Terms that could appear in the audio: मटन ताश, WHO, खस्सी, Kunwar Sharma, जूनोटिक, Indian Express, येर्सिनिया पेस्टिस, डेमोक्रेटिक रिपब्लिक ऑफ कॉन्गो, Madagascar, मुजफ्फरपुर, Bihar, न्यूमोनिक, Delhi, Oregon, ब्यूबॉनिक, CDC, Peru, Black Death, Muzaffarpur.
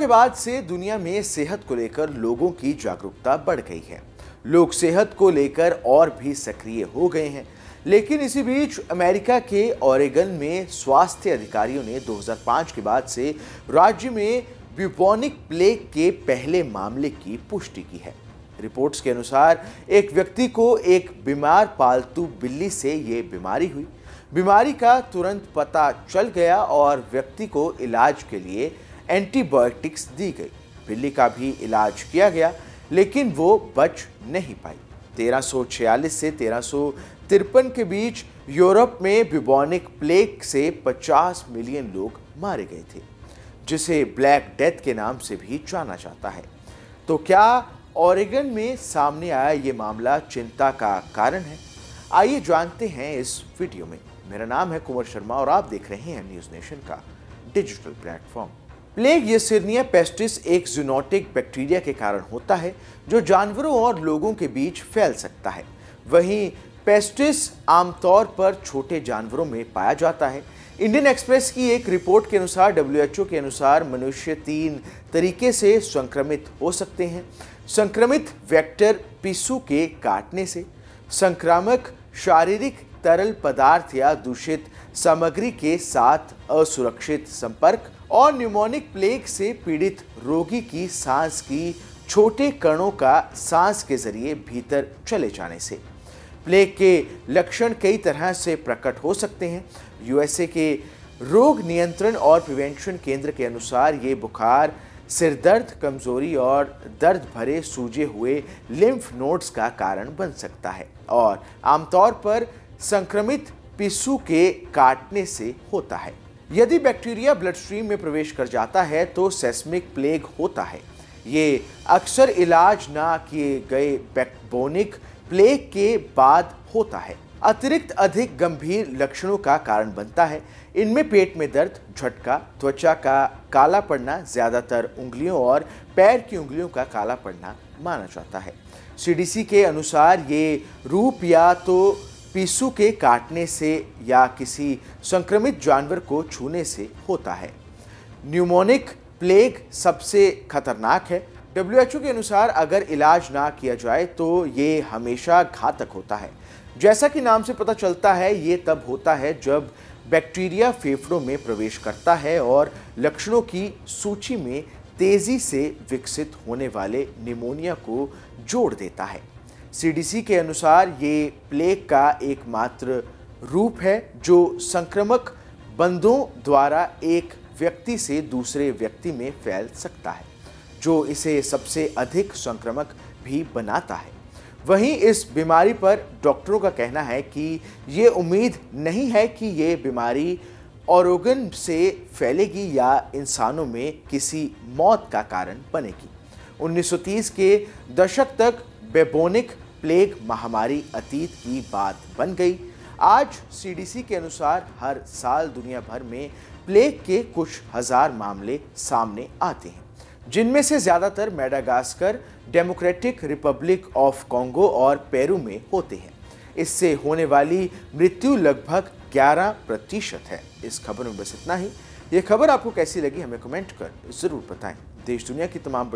के बाद से दुनिया में सेहत को लेकर लोगों की जागरूकता बढ़ गई है। लोग सेहत को लेकर और भी सक्रिय हो गए हैं। लेकिन इसी बीच अमेरिका के ओरेगन में स्वास्थ्य अधिकारियों ने 2005 के बाद से राज्य में ब्यूबॉनिक प्लेग के पहले मामले की पुष्टि की है। रिपोर्ट्स के अनुसार एक व्यक्ति को एक बीमार पालतू बिल्ली से ये बीमारी हुई। बीमारी का तुरंत पता चल गया और व्यक्ति को इलाज के लिए एंटीबायोटिक्स दी गई। बिल्ली का भी इलाज किया गया लेकिन वो बच नहीं पाई। 1346 से 1353 के बीच यूरोप में ब्यूबॉनिक प्लेग से 50 मिलियन लोग मारे गए थे, जिसे ब्लैक डेथ के नाम से भी जाना जाता है। तो क्या ओरेगन में सामने आया ये मामला चिंता का कारण है? आइए जानते हैं इस वीडियो में। मेरा नाम है कुंवर शर्मा और आप देख रहे हैं न्यूज़ नेशन का digital platform. Plague येर्सिनिया पेस्टिस एक जूनोटिक बैक्टीरिया के कारण होता है जो जानवरों और लोगों के बीच फैल सकता है। वहीं पेस्टिस आमतौर पर छोटे जानवरों में पाया जाता है। इंडियन एक्सप्रेस की एक रिपोर्ट के अनुसार WHO के अनुसार मनुष्य 3 तरीके से संक्रमित हो सकते हैं। संक्रमित वेक्टर पिस्सू के काटने से, संक्रामक शारीरिक तरल पदार्थ या दूषित सामग्री के साथ असुरक्षित संपर्क, और न्यूमोनिक प्लेग से पीड़ित रोगी की सांस की छोटे कणों का सांस के जरिए भीतर चले जाने से। प्लेग के लक्षण कई तरह से प्रकट हो सकते हैं। USA के रोग नियंत्रण और प्रिवेंशन केंद्र के अनुसार ये बुखार, सिरदर्द, कमजोरी और दर्द भरे सूजे हुए लिम्फ नोड्स का कारण बन सकता है और आमतौर पर संक्रमित पिस्सू के काटने से होता है। यदि बैक्टीरिया ब्लड स्ट्रीम में प्रवेश कर जाता है तो सेस्मिक प्लेग होता है। ये अक्सर इलाज ना किए गए ब्यूबॉनिक प्लेग के बाद होता है। अतिरिक्त अधिक गंभीर लक्षणों का कारण बनता है। इनमें पेट में दर्द, झटका, त्वचा का काला पड़ना, ज़्यादातर उंगलियों और पैर की उंगलियों का काला पड़ना माना जाता है। CDC के अनुसार ये रूप या तो पिस्सू के काटने से या किसी संक्रमित जानवर को छूने से होता है। न्यूमोनिक प्लेग सबसे खतरनाक है। WHO के अनुसार अगर इलाज ना किया जाए तो ये हमेशा घातक होता है। जैसा कि नाम से पता चलता है, ये तब होता है जब बैक्टीरिया फेफड़ों में प्रवेश करता है और लक्षणों की सूची में तेज़ी से विकसित होने वाले निमोनिया को जोड़ देता है। CDC के अनुसार ये प्लेग का एकमात्र रूप है जो संक्रामक बंदों द्वारा एक व्यक्ति से दूसरे व्यक्ति में फैल सकता है, जो इसे सबसे अधिक संक्रामक भी बनाता है। वहीं इस बीमारी पर डॉक्टरों का कहना है कि ये उम्मीद नहीं है कि ये बीमारी ओरेगन से फैलेगी या इंसानों में किसी मौत का कारण बनेगी। 1930 के दशक तक ब्यूबॉनिक प्लेग महामारी अतीत की बात बन गई। आज CDC के अनुसार हर साल दुनिया भर में प्लेग के कुछ हज़ार मामले सामने आते हैं, जिनमें से ज़्यादातर Madagascar, डेमोक्रेटिक रिपब्लिक ऑफ कॉन्गो और पेरू में होते हैं। इससे होने वाली मृत्यु लगभग 11% है। इस खबर में बस इतना ही। ये खबर आपको कैसी लगी हमें कमेंट कर ज़रूर बताएं। देश दुनिया की तमाम बड़ी